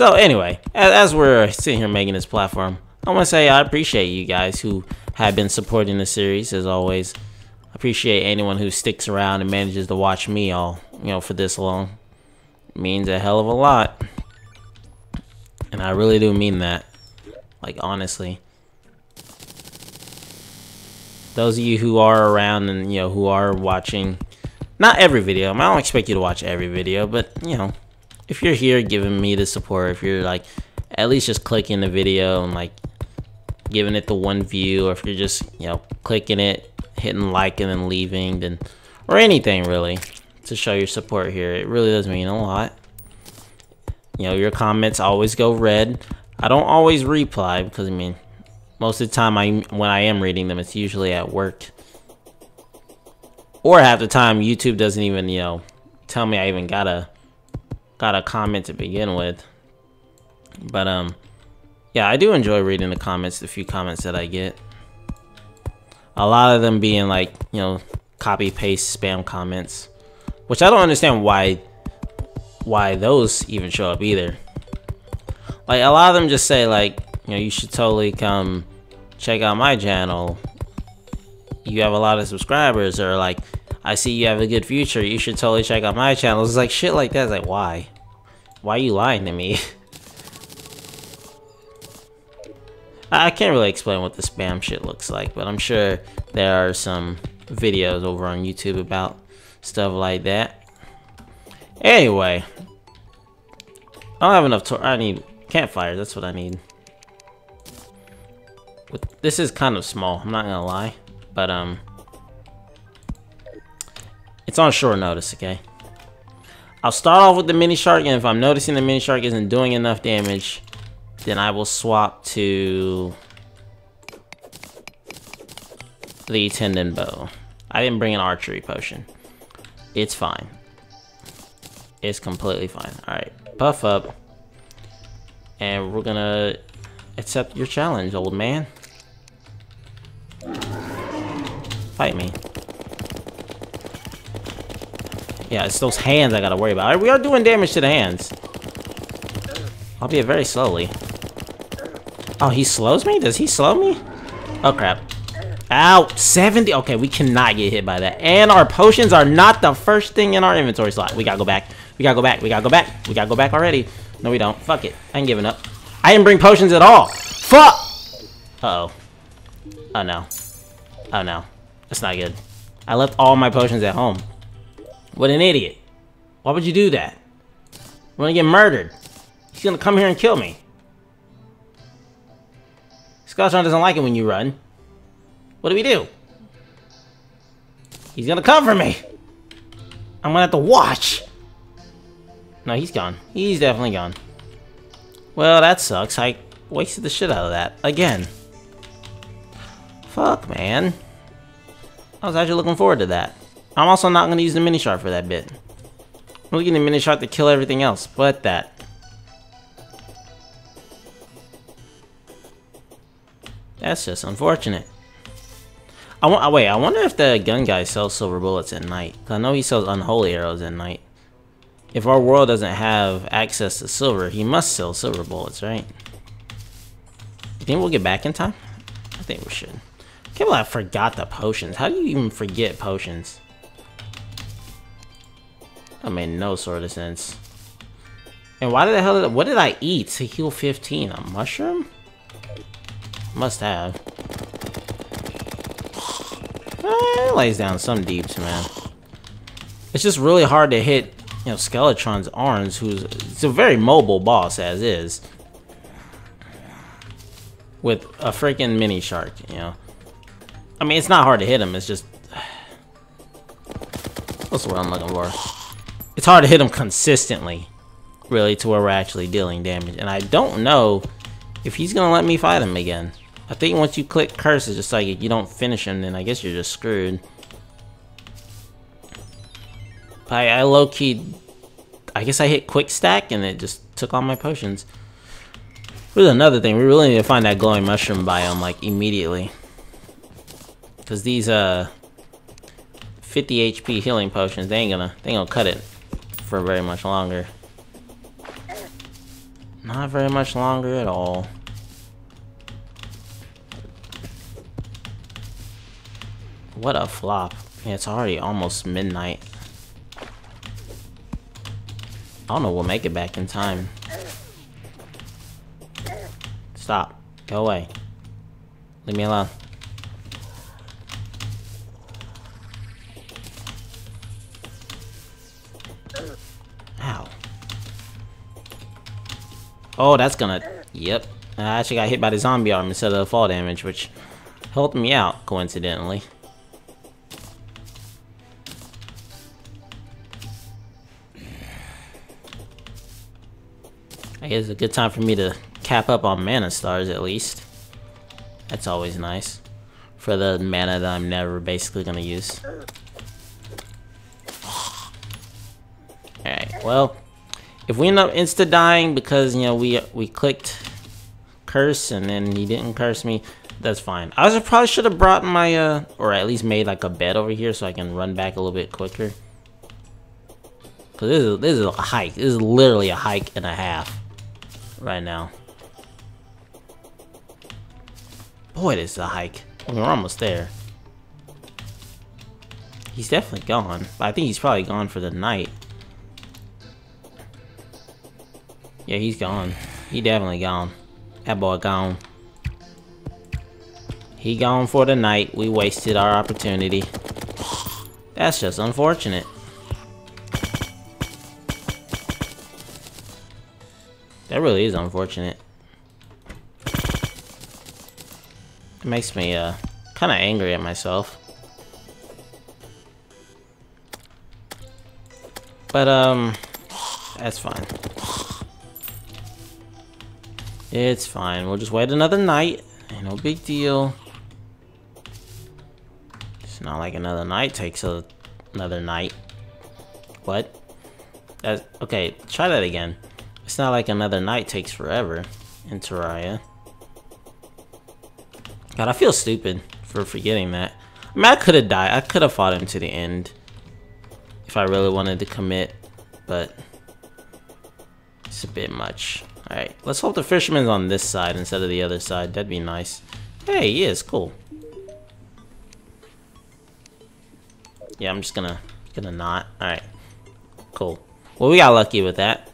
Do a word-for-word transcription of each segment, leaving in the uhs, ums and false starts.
So anyway, as we're sitting here making this platform, I want to say I appreciate you guys who have been supporting the series as always. I appreciate anyone who sticks around and manages to watch me all, you know, for this long. It means a hell of a lot. And I really do mean that. Like, honestly. Those of you who are around and, you know, who are watching, not every video. I don't expect you to watch every video, but, you know, if you're here giving me the support, if you're, like, at least just clicking the video and, like, giving it the one view, or if you're just, you know, clicking it, hitting like and then leaving, then, or anything really, to show your support here, it really does mean a lot. You know, your comments always go read. I don't always reply because, I mean, most of the time I when I am reading them, it's usually at work. Or half the time YouTube doesn't even, you know, tell me I even got a got a comment to begin with. But um yeah, I do enjoy reading the comments, the few comments that I get. A lot of them being like, you know, copy paste spam comments, which I don't understand why why those even show up either. Like, a lot of them just say like, you know, you should totally come check out my channel. You have a lot of subscribers, or like, I see you have a good future. You should totally check out my channel. It's like shit like that. It's like, why? Why are you lying to me? I can't really explain what the spam shit looks like, but I'm sure there are some videos over on YouTube about stuff like that. Anyway, I don't have enough to- I need campfires. That's what I need. This is kind of small, I'm not gonna lie, but um it's on short notice, okay? I'll start off with the mini shark, and if I'm noticing the mini shark isn't doing enough damage, then I will swap to the tendon bow. I didn't bring an archery potion. It's fine. It's completely fine. Alright, buff up, and we're gonna accept your challenge, old man. Fight me. Yeah, it's those hands I gotta worry about. Alright, we are doing damage to the hands. I'll be very slowly. Oh, he slows me? Does he slow me? Oh, crap. Ow! seventy! Okay, we cannot get hit by that. And our potions are not the first thing in our inventory slot. We gotta go back. We gotta go back. We gotta go back. We gotta go back already. No, we don't. Fuck it. I ain't giving up. I didn't bring potions at all. Fuck! Uh-oh. Oh, no. Oh, no. That's not good. I left all my potions at home. What an idiot. Why would you do that? We're gonna get murdered. He's gonna come here and kill me. Skeletron doesn't like it when you run. What do we do? He's gonna come for me. I'm gonna have to watch. No, he's gone. He's definitely gone. Well, that sucks. I wasted the shit out of that. Again. Fuck, man. I was actually looking forward to that. I'm also not gonna use the mini shard for that bit. I'm looking at the mini shard to kill everything else but that. That's just unfortunate. I want. Wait, I wonder if the gun guy sells silver bullets at night. Cause I know he sells unholy arrows at night. If our world doesn't have access to silver, he must sell silver bullets, right? You think we'll get back in time? I think we should. I can't believe I forgot the potions. How do you even forget potions? That made no sort of sense. And why the hell did I, what did I eat to heal fifteen? A mushroom? Must have. It lays down some deeps, man. It's just really hard to hit, you know, Skeletron's arms, who's it's a very mobile boss as is, with a freaking mini shark. You know, I mean, it's not hard to hit him. It's just what's the word I'm looking for? It's hard to hit him consistently, really, to where we're actually dealing damage. And I don't know if he's gonna let me fight him again. I think once you click curse, it's just like if you don't finish him, then I guess you're just screwed. But I, I low-key, I guess I hit quick stack and it just took all my potions. Here's another thing, we really need to find that glowing mushroom biome, like, immediately. Cause these uh fifty H P healing potions, they ain't gonna they ain't gonna cut it for very much longer. Not very much longer at all. What a flop. Yeah, it's already almost midnight. I don't know we'll make it back in time. Stop. Go away. Leave me alone. Ow. Oh, that's gonna... Yep. I actually got hit by the zombie arm instead of the fall damage, which helped me out, coincidentally. I guess it's a good time for me to cap up on mana stars, at least. That's always nice. For the mana that I'm never basically gonna use. Alright, well, if we end up insta-dying because, you know, we we clicked curse and then he didn't curse me, that's fine. I also probably should have brought my, uh, or at least made like a bed over here so I can run back a little bit quicker. Cause this is, this is a hike. This is literally a hike and a half right now. Boy, this is a hike. I mean, we're almost there. He's definitely gone. But I think he's probably gone for the night. Yeah, he's gone. He definitely gone. That boy gone. He gone for the night. We wasted our opportunity. That's just unfortunate. That really is unfortunate. It makes me uh kind of angry at myself. But um that's fine. It's fine. We'll just wait another night. Ain't no big deal. It's not like another night takes a, another night. What? That's, okay, try that again. It's not like another night takes forever in Terraria. God, I feel stupid for forgetting that. I mean, I could have died. I could have fought him to the end if I really wanted to commit, but it's a bit much. Alright, let's hope the fisherman's on this side instead of the other side. That'd be nice. Hey, he is. Cool. Yeah, I'm just gonna, gonna not. Alright. Cool. Well, we got lucky with that.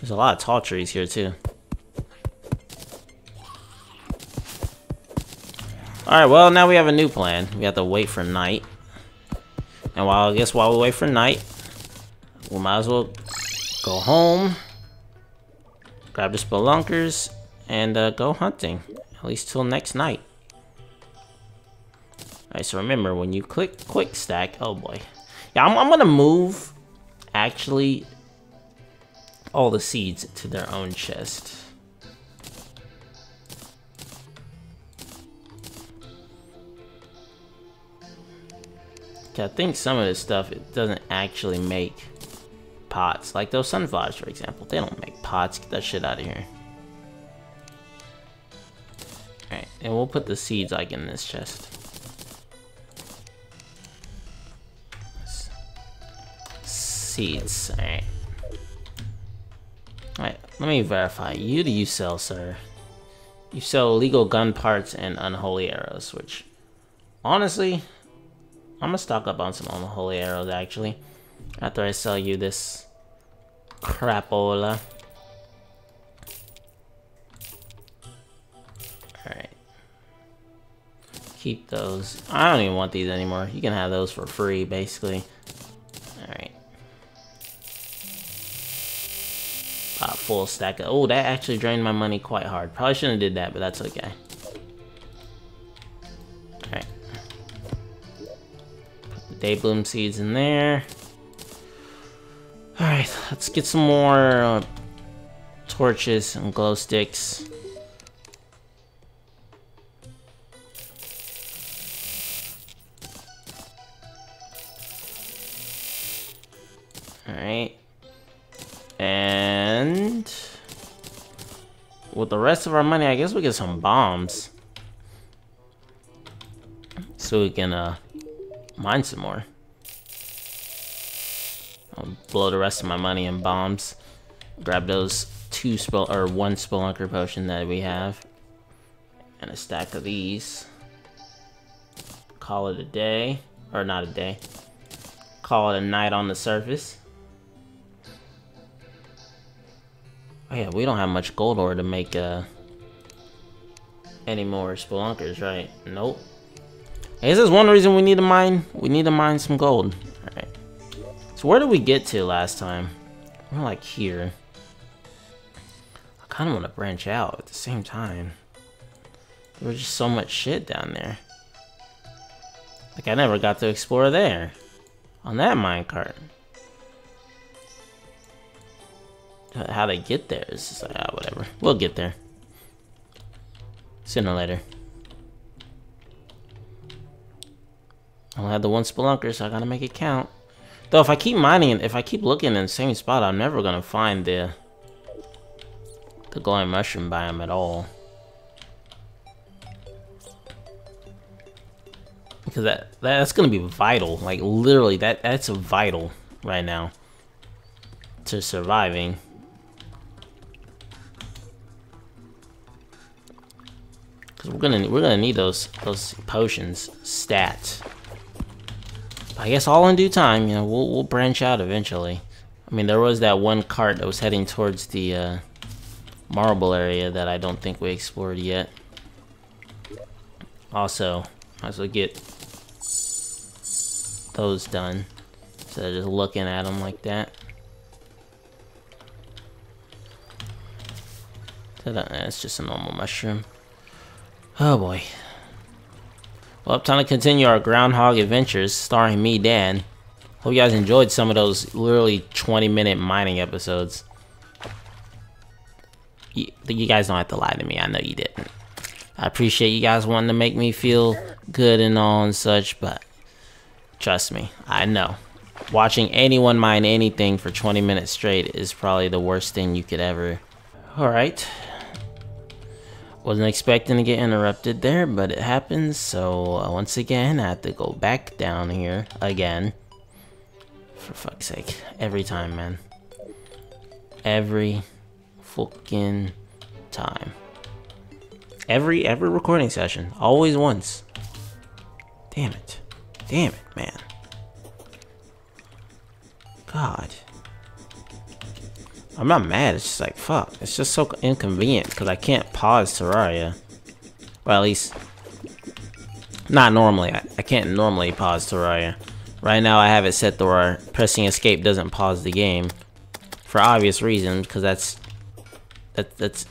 There's a lot of tall trees here, too. Alright, well, now we have a new plan. We have to wait for night. And while I guess while we wait for night... we might as well go home, grab the spelunkers, and uh, go hunting. At least till next night. Alright, so remember, when you click quick stack... Oh boy. Yeah, I'm, I'm gonna move, actually, all the seeds to their own chest. Okay, I think some of this stuff, it doesn't actually make... pots, like those sunflowers, for example. They don't make pots. Get that shit out of here. Alright, and we'll put the seeds like in this chest. Seeds. Alright. Alright, let me verify. You do you sell, sir? You sell illegal gun parts and unholy arrows, which honestly, I'm gonna stock up on some unholy arrows actually. After I sell you this crapola. Alright. Keep those. I don't even want these anymore. You can have those for free, basically. Alright. About full stack of... Oh, that actually drained my money quite hard. Probably shouldn't have did that, but that's okay. Alright. Put the day bloom seeds in there. Alright, let's get some more uh, torches and glow sticks. Alright. And... with the rest of our money, I guess we get some bombs. So we can uh, mine some more. Um, blow the rest of my money in bombs. Grab those two spell or one spelunker potion that we have, and a stack of these. Call it a day, or not a day. Call it a night on the surface. Oh yeah, we don't have much gold ore to make uh, any more spelunkers, right? Nope. Hey, this is one reason we need to mine. We need to mine some gold. All right. So where did we get to last time? We're like here. I kind of want to branch out at the same time. There was just so much shit down there. Like I never got to explore there on that minecart. How they get there is just like, ah, whatever. We'll get there sooner or later. I only have the one spelunker, so I gotta make it count. Though if I keep mining, if I keep looking in the same spot, I'm never gonna find the the glowing mushroom biome at all. Because that, that that's gonna be vital. Like literally, that that's vital right now to surviving. Because we're gonna we're gonna need those those potions stat. I guess all in due time, you know, we'll, we'll branch out eventually. I mean, there was that one cart that was heading towards the uh, marble area that I don't think we explored yet. Also, might as well get those done instead of just looking at them like that. That's just a normal mushroom. Oh boy. Well, time to continue our Groundhog Adventures, starring me, Dan. Hope you guys enjoyed some of those literally twenty minute mining episodes. You, you guys don't have to lie to me, I know you didn't. I appreciate you guys wanting to make me feel good and all and such, but trust me, I know. Watching anyone mine anything for twenty minutes straight is probably the worst thing you could ever. Alright. Wasn't expecting to get interrupted there, but it happens. So uh, once again, I have to go back down here again. For fuck's sake, every time, man. Every fucking time. Every every recording session, always once. Damn it, damn it, man. God. I'm not mad, it's just like, fuck. It's just so inconvenient, because I can't pause Terraria. Well, at least, not normally. I, I can't normally pause Terraria. Right now, I have it set to where pressing escape doesn't pause the game. For obvious reasons, because that's, that, that's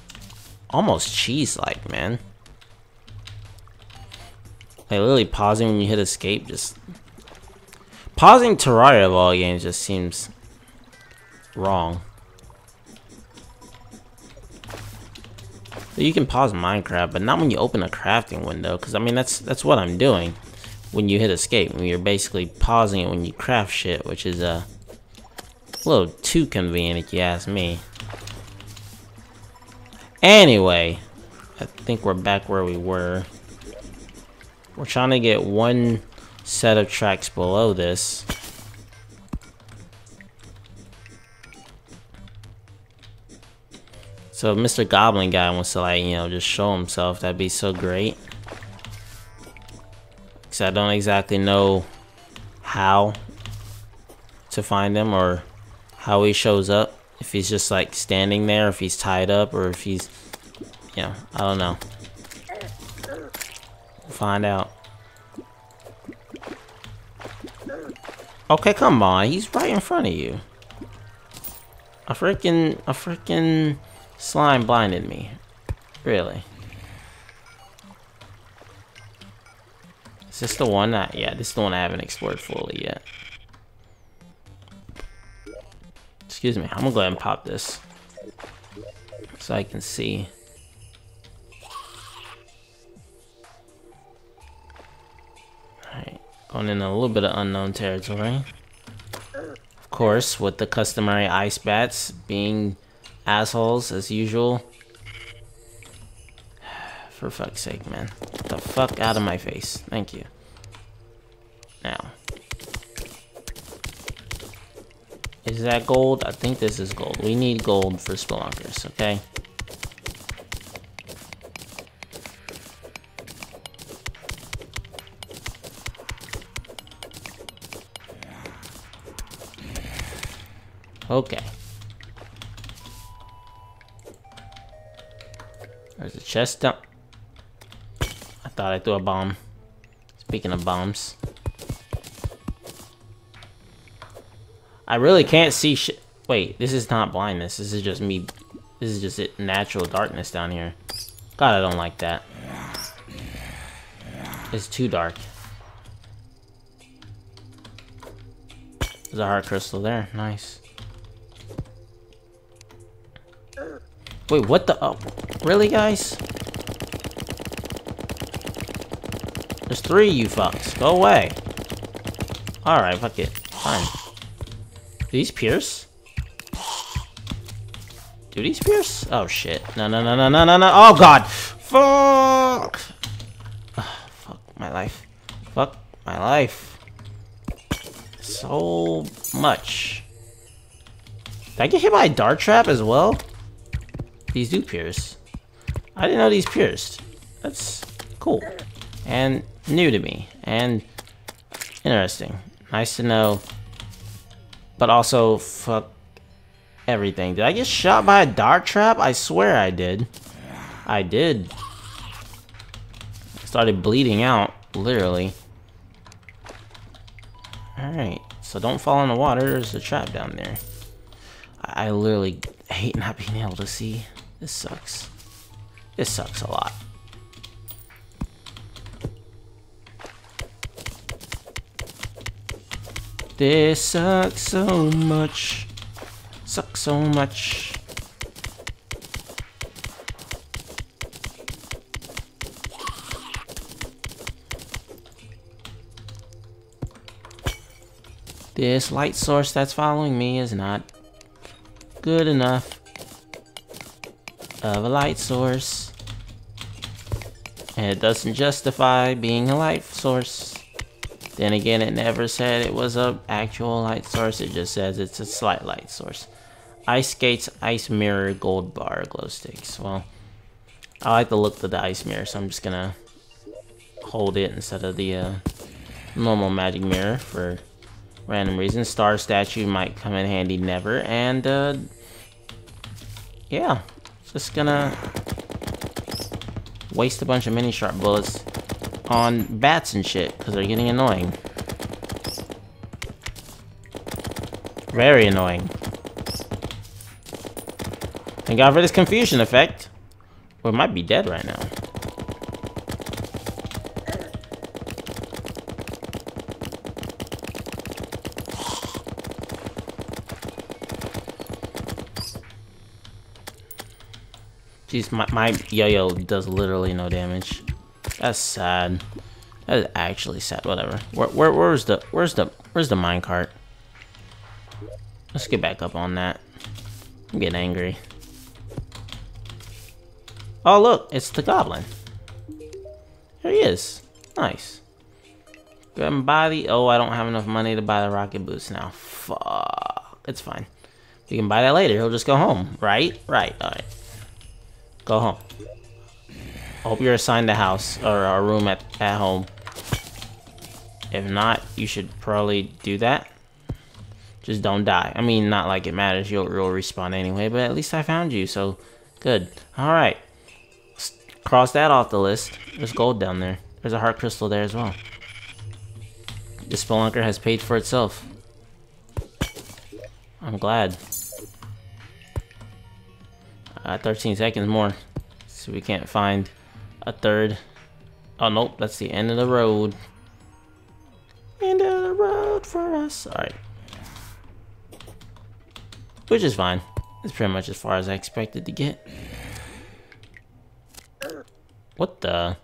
almost cheese-like, man. Like, literally pausing when you hit escape, just... Pausing Terraria of all games just seems wrong. You can pause Minecraft, but not when you open a crafting window, because I mean that's that's what I'm doing when you hit escape. When you're basically pausing it when you craft shit, which is uh, a little too convenient if you ask me. Anyway, I think we're back where we were. We're trying to get one set of tracks below this. So if Mister Goblin guy wants to, like, you know, just show himself, that'd be so great. Because I don't exactly know how to find him or how he shows up. If he's just, like, standing there, if he's tied up, or if he's, you know, I don't know. We'll find out. Okay, come on. He's right in front of you. A freaking, a freaking... Slime blinded me. Really? Is this the one that... Yeah, this is the one I haven't explored fully yet. Excuse me. I'm gonna go ahead and pop this. So I can see. Alright. Going in a little bit of unknown territory. Of course, with the customary ice bats being... assholes as usual. For fuck's sake, man. Get the fuck out of my face. Thank you. Now. Is that gold? I think this is gold. We need gold for spelunkers, okay? Okay. There's a chest down. I thought I threw a bomb. Speaking of bombs. I really can't see shit. Wait, this is not blindness. This is just me. This is just it, natural darkness down here. God, I don't like that. It's too dark. There's a heart crystal there. Nice. Wait, what the? Oh, really, guys? There's three of you fucks. Go away. Alright, fuck it. Fine. Do these pierce? Do these pierce? Oh, shit. No, no, no, no, no, no, no. Oh, God. Fuck. Oh, fuck my life. Fuck my life. So much. Did I get hit by a dart trap as well? These do pierce. I didn't know these pierced. That's cool. And new to me. And interesting. Nice to know. But also, fuck everything. Did I get shot by a dart trap? I swear I did. I did. Started bleeding out, literally. Alright. So don't fall in the water. There's a trap down there. I, I literally hate not being able to see. This sucks. This sucks a lot. This sucks so much. Sucks so much. This light source that's following me is not good enough of a light source, and it doesn't justify being a light source. Then again, it never said it was a actual light source. It just says it's a slight light source. Ice skates, ice mirror, gold bar, glow sticks. Well, I like the look of the ice mirror, so I'm just gonna hold it instead of the uh, normal magic mirror for random reasons. Star statue might come in handy, never. And uh, yeah, just gonna waste a bunch of mini sharp bullets on bats and shit, because they're getting annoying. Very annoying. Thank God for this confusion effect. We might be dead right now. Jeez, my, my yo-yo does literally no damage. That's sad. That is actually sad. Whatever. Where, where, where's the, where's the, where's the minecart? Let's get back up on that. I'm getting angry. Oh look, it's the goblin. There he is. Nice. Go ahead and buy the. Oh, I don't have enough money to buy the rocket boots now. Fuck. It's fine. We can buy that later. He'll just go home. Right? Right. All right. Go home. I hope you're assigned a house or a room at, at home. If not, you should probably do that. Just don't die. I mean, not like it matters. You'll, you'll respawn anyway, but at least I found you, so good. Alright. Cross that off the list. There's gold down there. There's a heart crystal there as well. This spelunker has paid for itself. I'm glad. Uh, thirteen seconds more. So we can't find a third. Oh, nope. That's the end of the road. End of the road for us. Alright. Which is fine. It's pretty much as far as I expected to get. What the?